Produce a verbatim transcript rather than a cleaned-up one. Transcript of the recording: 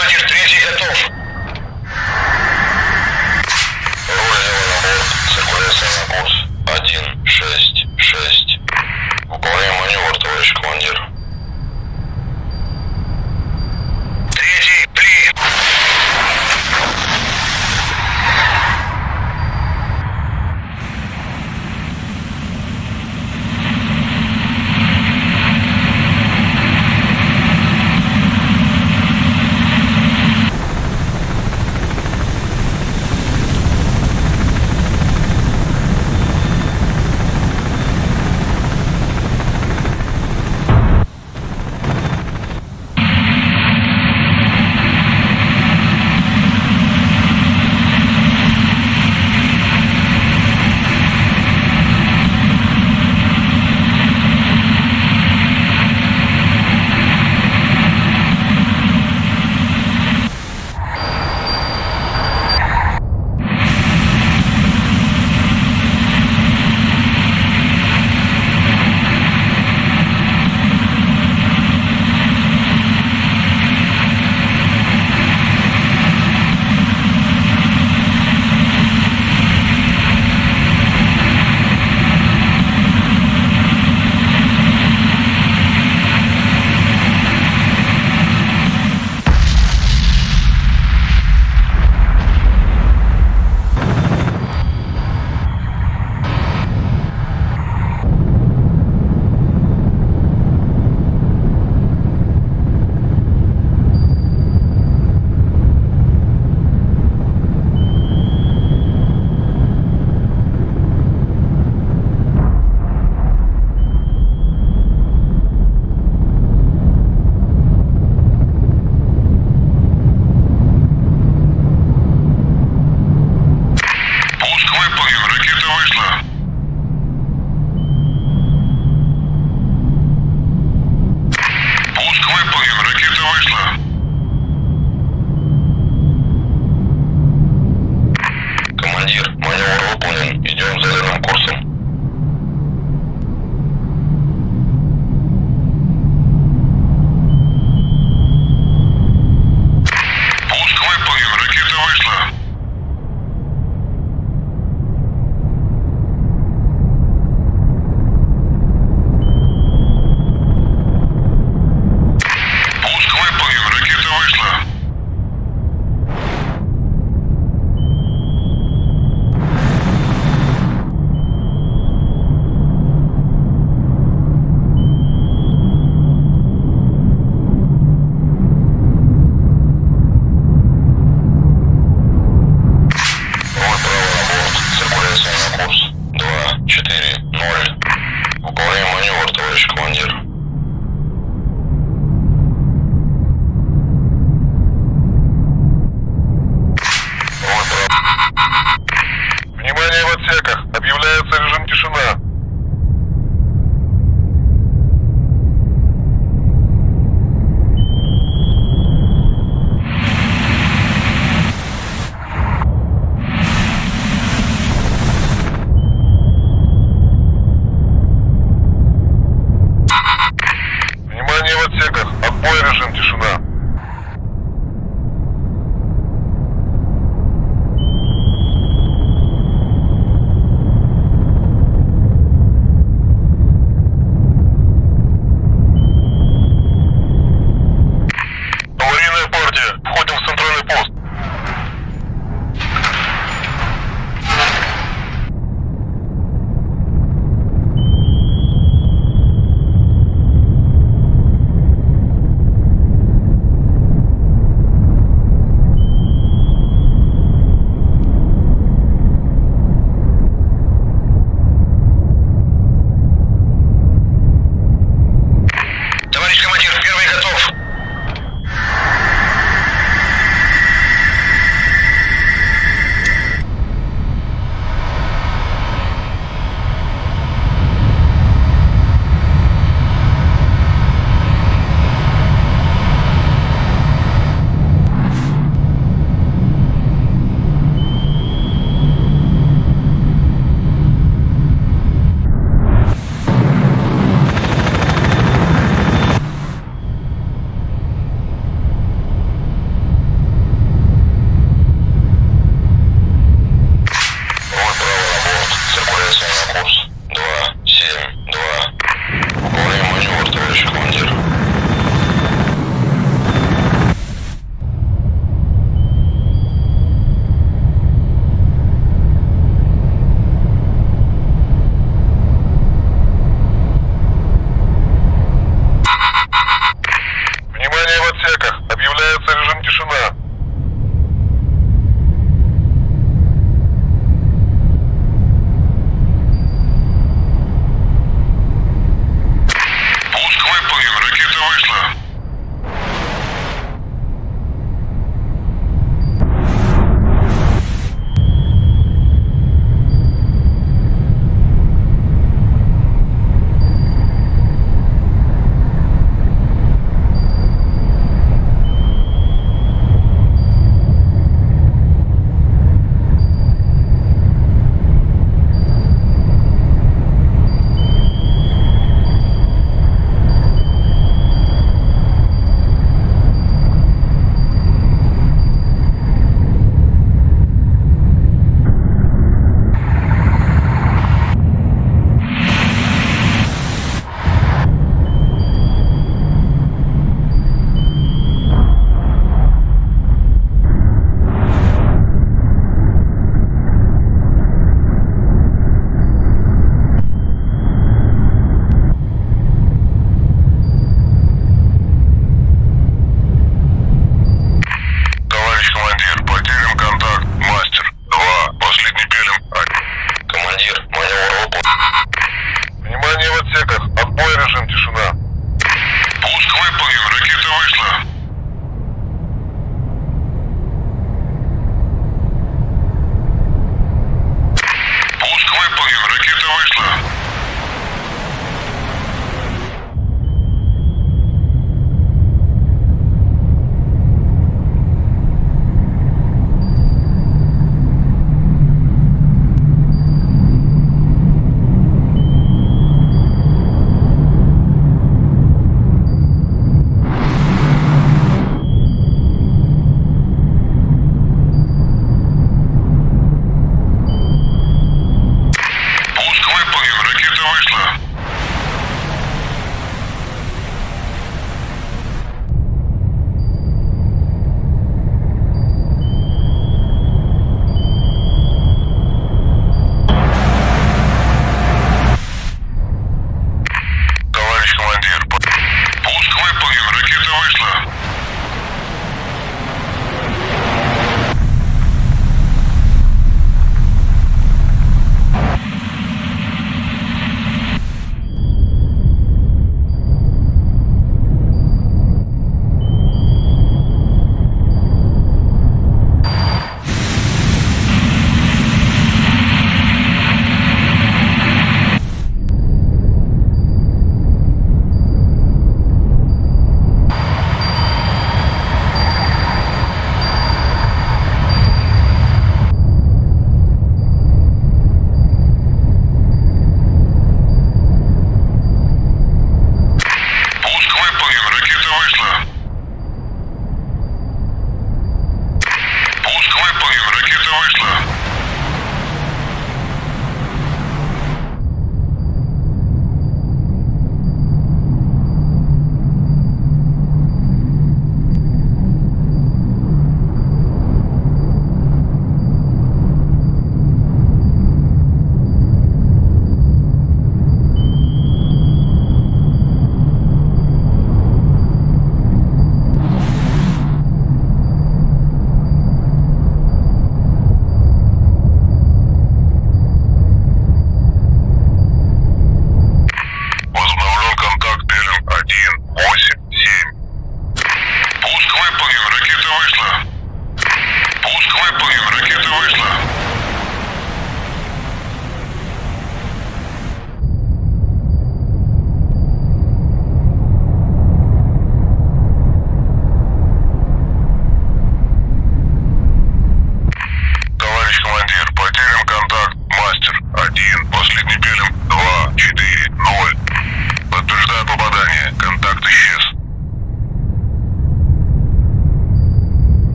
Командир, третий готов.